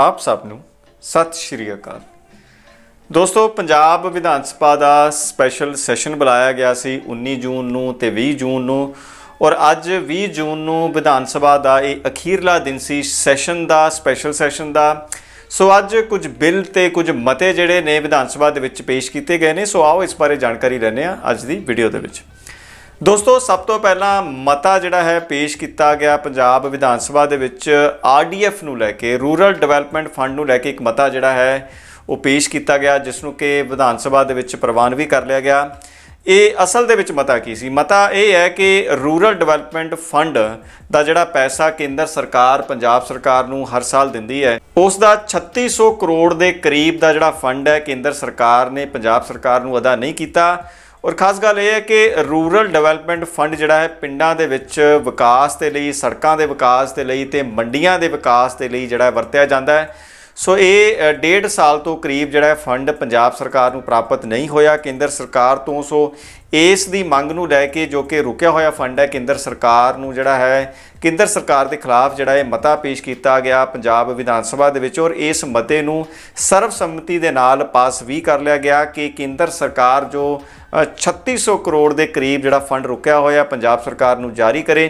आप सबनूं सत श्री अकाल दोस्तों। पंजाब विधान सभा का स्पैशल सैशन बुलाया गया सी 19 जून नूं ते 20 जून नूं और अज 20 जून नूं विधान सभा का ये अखीरला दिन सी सैशन का स्पैशल सैशन का। सो अज कुछ बिल तो कुछ मते जिहड़े ने विधान सभा दे विच पेश किए गए हैं। सो आओ इस बारे जानकारी लैंदे आं अज दी वीडियो दे विच। दोस्तों सब तो पहला मता जिहड़ा है पेश किया गया पंजाब विधान सभा दे विच RDF नूं लैके रूरल डिवेलपमेंट फंड नूं लैके एक मता जिहड़ा है वो पेश किया गया जिसनूं के विधान सभा दे विच प्रवान भी कर लिया गया। ये असल दे विच मता की सी, मता यह है कि रूरल डिवेलपमेंट फंड का जिहड़ा पैसा केंद्र सरकार पंजाब सरकार नूं हर साल दिंदी है उसका 3600 करोड़ के करीब का जिहड़ा फंड है केंद्र सरकार ने पंजाब सरकार नूं अदा नहीं कीता। और खास गल यह है कि रूरल डिवेलपमेंट फंड जिहड़ा है पिंडां दे विच विकास के लिए सड़कों के विकास के लिए तो मंडियां के विकास के लिए जिहड़ा वरतिया जाता है। सो ये 1.5 साल तो करीब जिहड़ा फंड पंजाब सरकार नूं प्राप्त नहीं होया केंद्र सरकार तो। सो इस दी मंग नूं लैके जो कि रुकिया होया फंड है केंद्र सरकार नूं जिहड़ा है केंद्र सरकार के खिलाफ जिहड़ा ये मता पेश किया गया पंजाब विधान सभा दे विच और इस मते नूं सर्वसम्मति दे नाल पास भी कर लिया गया कि केंद्र सरकार जो 3600 करोड़ के करीब जिहड़ा फंड रुकिया होया पंजाब सरकार नूं जारी करे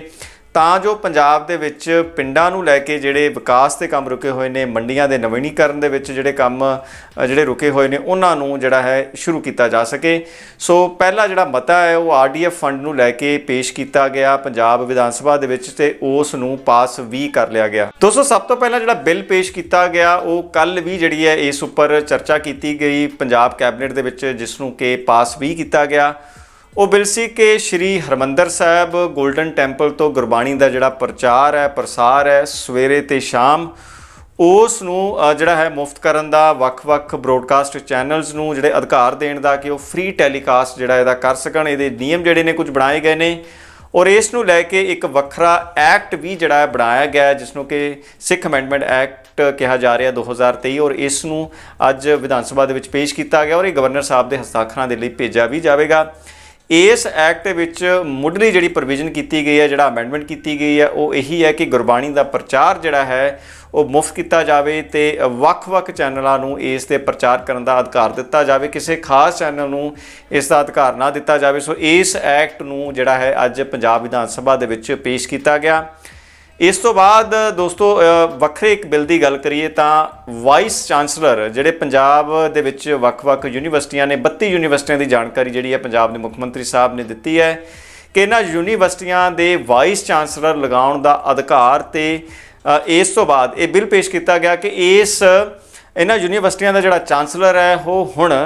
ਤਾਂ ਜੋ ਪੰਜਾਬ ਦੇ ਵਿੱਚ ਪਿੰਡਾਂ ਨੂੰ ਲੈ ਕੇ ਜਿਹੜੇ ਵਿਕਾਸ ਦੇ ਕੰਮ ਰੁਕੇ ਹੋਏ ਨੇ ਮੰਡੀਆਂ ਦੇ ਨਵੀਨੀਕਰਨ ਦੇ ਵਿੱਚ ਜਿਹੜੇ ਕੰਮ ਜਿਹੜੇ ਰੁਕੇ ਹੋਏ ਨੇ ਉਹਨਾਂ ਨੂੰ ਜਿਹੜਾ ਹੈ ਸ਼ੁਰੂ ਕੀਤਾ ਜਾ ਸਕੇ। ਸੋ ਪਹਿਲਾ ਜਿਹੜਾ ਮਤਾ ਹੈ ਉਹ RDF ਫੰਡ ਨੂੰ ਲੈ ਕੇ ਪੇਸ਼ ਕੀਤਾ ਗਿਆ ਪੰਜਾਬ ਵਿਧਾਨ ਸਭਾ ਦੇ ਵਿੱਚ ਤੇ ਉਸ ਨੂੰ ਪਾਸ ਵੀ ਕਰ ਲਿਆ ਗਿਆ। ਦੋਸਤੋ ਸਭ ਤੋਂ ਪਹਿਲਾਂ ਜਿਹੜਾ ਬਿੱਲ ਪੇਸ਼ ਕੀਤਾ ਗਿਆ ਉਹ ਕੱਲ ਵੀ ਜਿਹੜੀ ਹੈ ਇਸ ਉੱਪਰ ਚਰਚਾ ਕੀਤੀ ਗਈ ਪੰਜਾਬ ਕੈਬਨਿਟ ਦੇ ਵਿੱਚ ਜਿਸ ਨੂੰ ਕਿ ਪਾਸ ਵੀ ਕੀਤਾ ਗਿਆ। वो बिल सी के श्री हरमंदर साहब गोल्डन टेंपल तो गुरबाणी का जिहड़ा प्रचार है प्रसार है सवेरे ते शाम उस नूं जिहड़ा है मुफ्त करन दा वख-वख ब्रॉडकास्ट चैनल्स नूं जिहड़े अधिकार देण दा कि वो फ्री टैलीकास्ट जिहड़ा इहदा कर सकण। इहदे नियम जिहड़े ने कुछ बनाए गए ने और इस नूं लैके एक वखरा एक्ट भी जिहड़ा है बनाया गया है जिसनों के सिख अमेंडमेंट एक्ट कहा जा रहा 2023 और इस नूं अज विधान सभा दे विच पेश किया गया और ये गवर्नर साहब के हस्ताक्षरां दे लई भेजा भी जाएगा। इस एक्ट विच मुढ़ली जिहड़ी प्रोविजन की गई है जिहड़ा अमेंडमेंट की गई है वो यही है कि गुरबाणी का प्रचार जिहड़ा है वो मुफ्त किया जाए तो वख-वख चैनलों नूं इस दे प्रचार करन दा अधिकार दिता जाए किसी खास चैनल नूं इसका अधिकार ना दिता जाए। सो इस एक्ट नूं जिहड़ा है अज पंजाब विधान सभा दे विच पेश किया गया। इस तो बाद दोस्तों वक्रे एक बिल की गल करिए तां वाइस चांसलर जिहड़े पंजाब दे विच वख-वख यूनीवर्सिटियां ने 32 यूनीवर्सिटियां की जानकारी जिहड़ी है पंजाब के मुख्यमंत्री साहब ने दिती है कि इन्हां यूनीवर्सिटियां दे वाइस चांसलर लगाउण दा अधिकार ते इस तो बाद ये बिल पेश किया गया कि इस इन्हां यूनीवर्सिटियां दा जिहड़ा चांसलर है वह हुण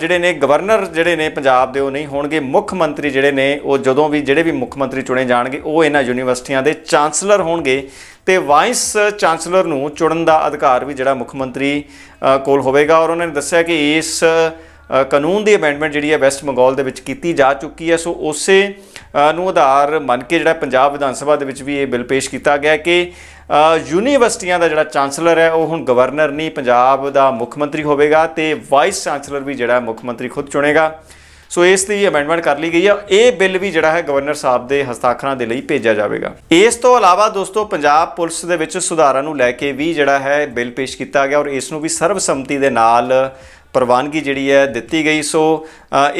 ਜਿਹੜੇ ਨੇ ਗਵਰਨਰ ਜਿਹੜੇ ਨੇ ਪੰਜਾਬ ਦੇ ਉਹ ਨਹੀਂ ਹੋਣਗੇ, ਮੁੱਖ ਮੰਤਰੀ ਜਿਹੜੇ ਨੇ ਉਹ ਜਦੋਂ ਵੀ ਜਿਹੜੇ ਵੀ ਮੁੱਖ ਮੰਤਰੀ ਚੁਣੇ ਜਾਣਗੇ ਉਹ ਇਹਨਾਂ ਯੂਨੀਵਰਸਿਟੀਆਂ ਦੇ ਚਾਂਸਲਰ ਹੋਣਗੇ ਤੇ ਵਾਈਸ ਚਾਂਸਲਰ ਨੂੰ ਚੁਣਨ ਦਾ ਅਧਿਕਾਰ ਵੀ ਜਿਹੜਾ ਮੁੱਖ ਮੰਤਰੀ ਕੋਲ ਹੋਵੇਗਾ। ਔਰ ਉਹਨਾਂ ਨੇ ਦੱਸਿਆ ਕਿ ਇਸ ਕਾਨੂੰਨ ਦੀ ਅਮੈਂਡਮੈਂਟ ਜਿਹੜੀ ਹੈ ਵੈਸਟ ਬੰਗਾਲ ਦੇ ਵਿੱਚ ਕੀਤੀ ਜਾ ਚੁੱਕੀ ਹੈ। ਸੋ ਉਸੇ ਨੂੰ ਆਧਾਰ ਮੰਨ ਕੇ ਜਿਹੜਾ ਪੰਜਾਬ ਵਿਧਾਨ ਸਭਾ ਦੇ ਵਿੱਚ ਵੀ ਇਹ ਬਿੱਲ ਪੇਸ਼ ਕੀਤਾ ਗਿਆ ਕਿ यूनीवर्सिटियां का जिहड़ा चांसलर है वो हुण गवर्नर नहीं पंजाब का मुख्यमंत्री होगा तो वाइस चांसलर भी जिहड़ा मुख्यमंत्री खुद चुनेगा। सो इसकी अमेंडमेंट कर ली गई है, ये बिल भी जिहड़ा है गवर्नर साहब के हस्ताक्षरां दे लई भेजा जाएगा। इस तो अलावा दोस्तों पंजाब पुलिस दे विच सुधारां नूं लैके भी जिहड़ा है बिल पेश किया गया और इसनूं भी सर्वसम्मति दे नाल प्रवानगी जिहड़ी है दित्ती गई। सो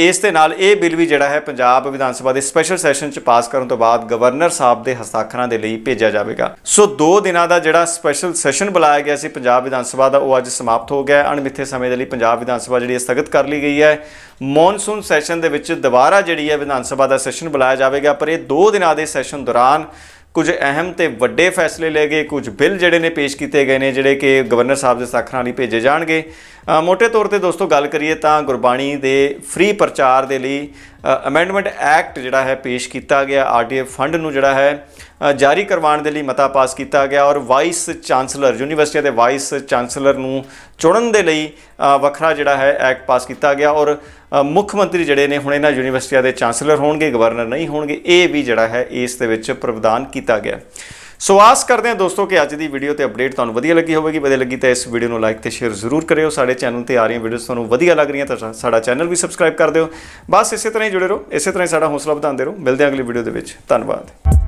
इस दे नाल ये बिल भी जिहड़ा है पंजाब विधान सभा के स्पैशल सैशन पास करने तो बाद गवर्नर साहब के हस्ताक्षरां दे लई भेजा जाएगा। सो 2 दिनों का जिहड़ा स्पैशल सैशन बुलाया गया सी पंजाब विधान सभा का वो अज समाप्त हो गया। अणमिथे समय के लिए पंजाब विधान सभा जिहड़ी स्थगित कर ली गई है। मॉनसून सैशन दे विच दोबारा जिहड़ी है विधान सभा का सैशन बुलाया जाएगा पर यह 2 दिनों के सैशन दौरान कुछ अहम तो वड्डे फैसले ले गए, कुछ बिल जिहड़े ने पेश किए गए हैं जिहड़े कि गवर्नर साहब के हस्ताक्षरां लई भेजे जाणगे। मोटे तौर पर दोस्तों गल करिए तां गुरबाणी दे फ्री प्रचार दे लई अमेंडमेंट एक्ट जिहड़ा है पेश किया गया, RDF फंड नूं जिहड़ा है जारी करवाउण दे लई मता पास किया गया और वाइस चांसलर यूनीवर्सिटी के वाइस चांसलर नूं चुणन दे लई वखरा जिहड़ा है एक्ट पास किया गया और मुख्य मंत्री जिहड़े ने हुण इन्हां यूनीवर्सिटियां दे चांसलर होणगे, गवर्नर नहीं होणगे, ये भी जिहड़ा है इस दे विच प्रावधान किया गया। सो आस करते हैं दोस्तों कि अज की वीडियो तो अपडेट तुहानूं वधिया लगी होगी। वधिया लगी तो इस वीडियो को लाइक तो शेयर जरूर करो। साडे चैनल पर आ रही वीडियोज़ तुहानूं वधिया लग रही तो साडा चैनल भी सबसक्राइब कर दिओ। बस इस तरह ही जुड़े रहो, इस तरह ही साडा हौसला वधाते रहो। मिलते हैं अगली वीडियो के विच। धन्यवाद।